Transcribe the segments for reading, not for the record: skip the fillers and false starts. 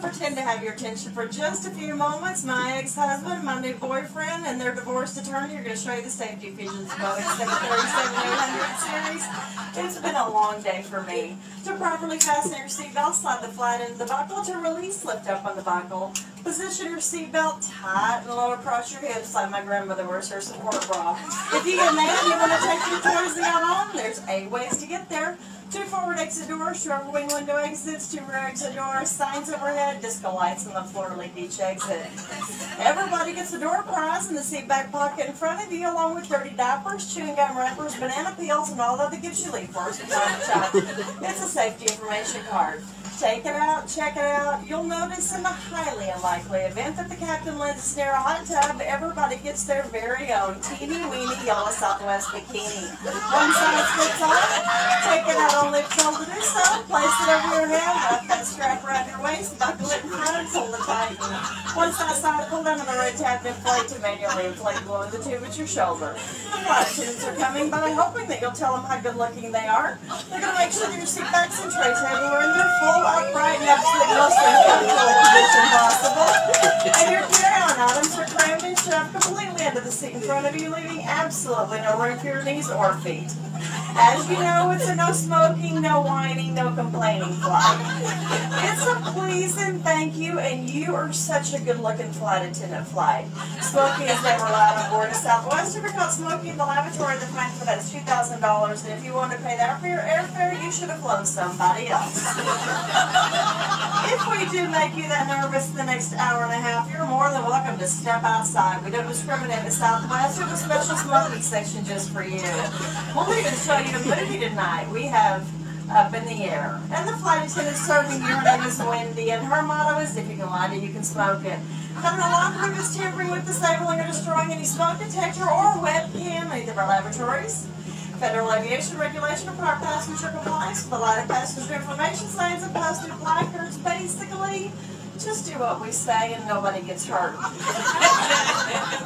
to pretend to have your attention for just a few moments. My ex-husband, my new boyfriend, and their divorce attorney are going to show you the safety features of Boeing 737-800 series. It's been a long day for me. To properly fasten your seatbelt, slide the flight into the buckle. To release, lift up on the buckle. Position your seatbelt tight and low across your hips like my grandmother wears her support bra. If you get mad and you want to take your toys and out on, there's 8 ways to get there. 2 forward exit doors, 2 upper wing window exits, 2 rear exit doors, signs overhead, disco lights on the floor lead each exit. Everybody gets a door prize in the seat back pocket in front of you, along with dirty diapers, chewing gum wrappers, banana peels, and all the other gifts you leave for us from time to time. It's a safety information card. Take it out, check it out. You'll notice in the highly unlikely event that the captain lands us near a hot tub, everybody gets their very own teeny-weeny yellow Southwest bikini. One side slips off, take it out on left shoulder to do so, place it over your head, wrap that strap around your waist, buckle it in front, pull the tighten. Once that side, pull down on the red tab and inflate to manually inflate below the tube at your shoulder. The flight attendants are coming by, hoping that you'll tell them how good-looking they are. They're going to make sure that your seatbacks and tray table are in their full upright and absolute most uncomfortable condition possible, and your carry-on items are crammed and shoved completely into the seat in front of you, leaving absolutely no room for your knees or feet. As you know, it's a no smoking, no whining, no complaining flight. It's a please and thank you, and you are such a good-looking flight attendant flight. Smoking is never allowed on board a Southwester because smoking in the lavatory of the fine for that is $2,000, and if you want to pay that for your airfare, you should have flown somebody else. If we do make you that nervous the next hour and a half, you're more than welcome to step outside. We don't discriminate at Southwest. We have a special smoking section just for you. We'll even show you a movie tonight. We have Up in the Air. And the flight attendant serving your name is Wendy, and her motto is, if you can light it, you can smoke it. But an alarm group is tampering with disabling or destroying any smoke detector or webcam in either of our laboratories. Federal aviation regulation requires passenger compliance with a lot of passenger information signs and posted placards. Basically, just do what we say and nobody gets hurt.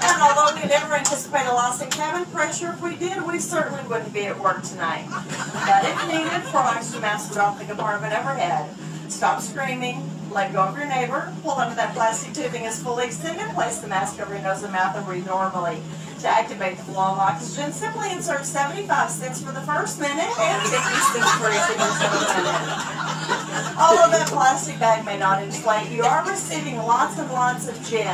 And although we never anticipate a loss in cabin pressure, if we did, we certainly wouldn't be at work tonight. But if needed, pull extra masks off the compartment overhead. Stop screaming, let go of your neighbor, pull under that plastic tubing is fully extended, place the mask over your nose and mouth and breathe normally. To activate the flow of oxygen, simply insert 75 cents for the first minute and 50 cents for each additional minute. Although that plastic bag may not inflate, you are receiving lots and lots of gin.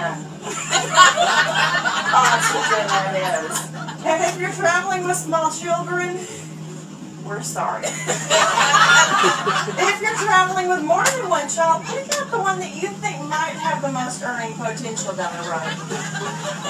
Oxygen, that is. And if you're traveling with small children, we're sorry. If you're traveling with more than one child, pick out the one that you think might have the most earning potential down the road.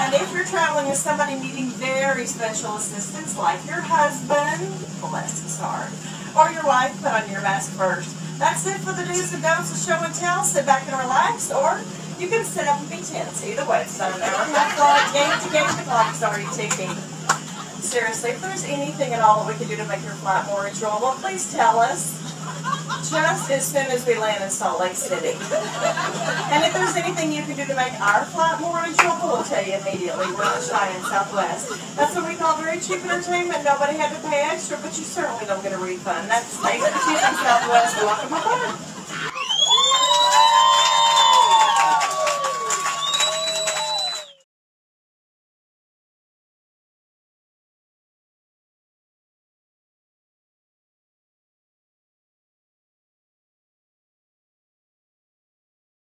And if you're traveling with somebody needing very special assistance, like your husband, bless his heart, or your wife, put on your mask first. That's it for the do's and don'ts of show and tell. Sit back and relax, or you can sit up and be tense. Either way, it's not an hour and a half flight. Game to game, the clock's already ticking. Seriously, if there's anything at all that we can do to make your flight more enjoyable, please tell us just as soon as we land in Salt Lake City. And if there's anything you can do to make our flight more enjoyable, we'll tell you immediately. We're not shy in Southwest. That's what we call very cheap entertainment. Nobody had to pay extra, but you certainly don't get a refund. That's thanks for choosing Southwest. Welcome aboard.